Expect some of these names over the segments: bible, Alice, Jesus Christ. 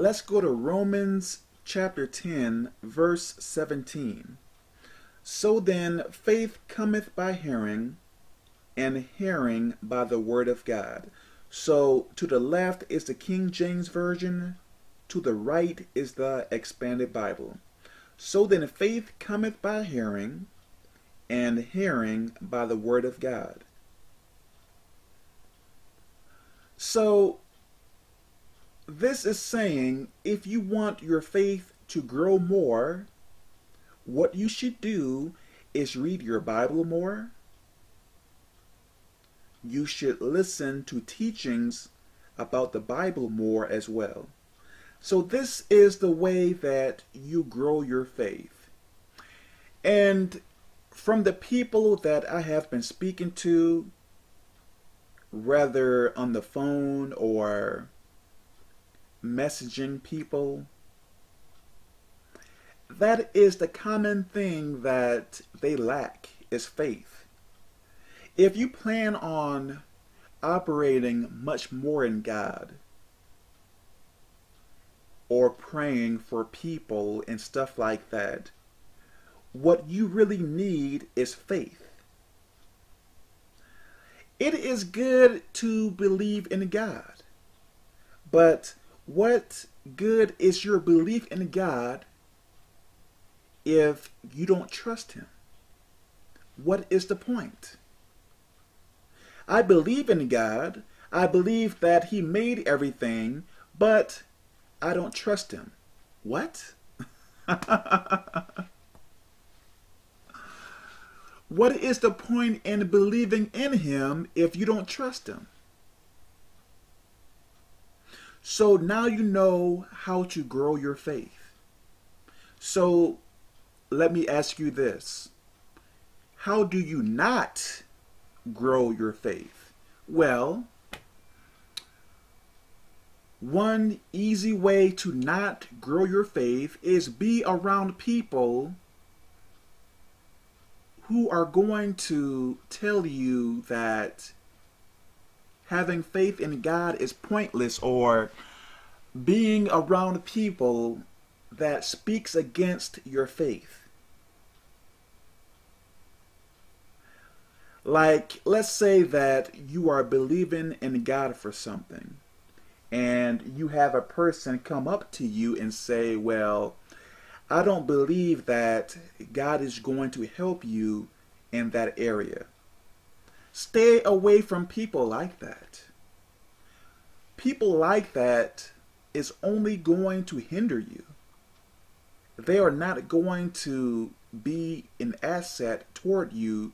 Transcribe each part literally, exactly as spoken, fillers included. Let's go to Romans chapter ten, verse seventeen. So then, faith cometh by hearing, and hearing by the word of God. So to the left is the King James Version, to the right is the Expanded Bible. So then, faith cometh by hearing, and hearing by the word of God. So this is saying, if you want your faith to grow more, what you should do is read your Bible more. You should listen to teachings about the Bible more as well. So this is the way that you grow your faith. And from the people that I have been speaking to, whether on the phone or messaging people, that is the common thing that they lack, is faith. If you plan on operating much more in God or praying for people and stuff like that, what you really need is faith. It is good to believe in God, but what good is your belief in God if you don't trust Him? What is the point? I believe in God. I believe that He made everything, but I don't trust Him. What? What is the point in believing in Him if you don't trust Him? So now you know how to grow your faith. So let me ask you this. How do you not grow your faith? Well, one easy way to not grow your faith is be around people who are going to tell you that having faith in God is pointless, or being around people that speaks against your faith. Like, let's say that you are believing in God for something, and you have a person come up to you and say, well, I don't believe that God is going to help you in that area. Stay away from people like that. People like that is only going to hinder you. They are not going to be an asset toward you,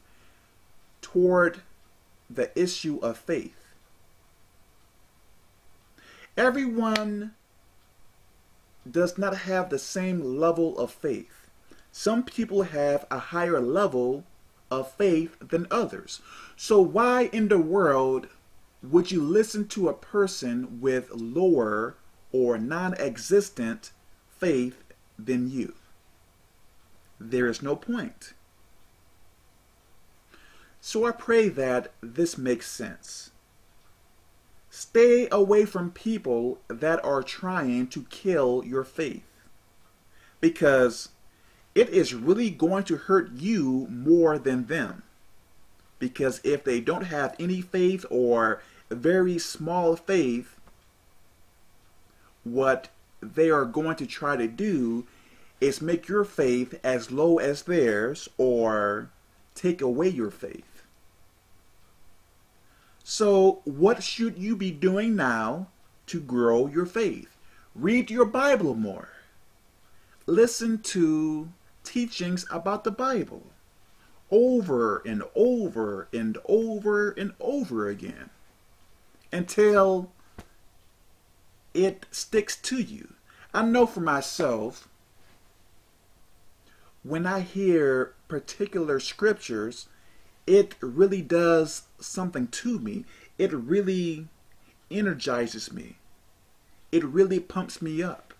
toward the issue of faith. Everyone does not have the same level of faith. Some people have a higher level of faith than others. So why in the world would you listen to a person with lower or non-existent faith than you? There is no point. So I pray that this makes sense. Stay away from people that are trying to kill your faith, because it is really going to hurt you more than them. Because if they don't have any faith or very small faith, what they are going to try to do is make your faith as low as theirs, or take away your faith. So what should you be doing now to grow your faith? Read your Bible more. Listen to teachings about the Bible over and over and over and over again until it sticks to you. I know for myself, when I hear particular scriptures, it really does something to me. It really energizes me. It really pumps me up.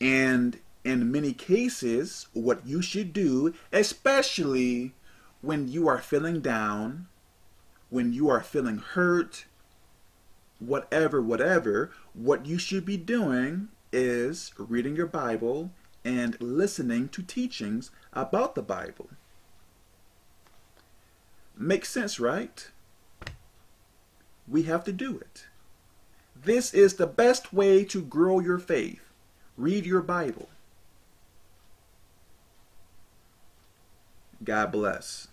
And in many cases, what you should do, especially when you are feeling down, when you are feeling hurt, whatever, whatever, what you should be doing is reading your Bible and listening to teachings about the Bible. Makes sense, right? We have to do it. This is the best way to grow your faith. Read your Bible. God bless.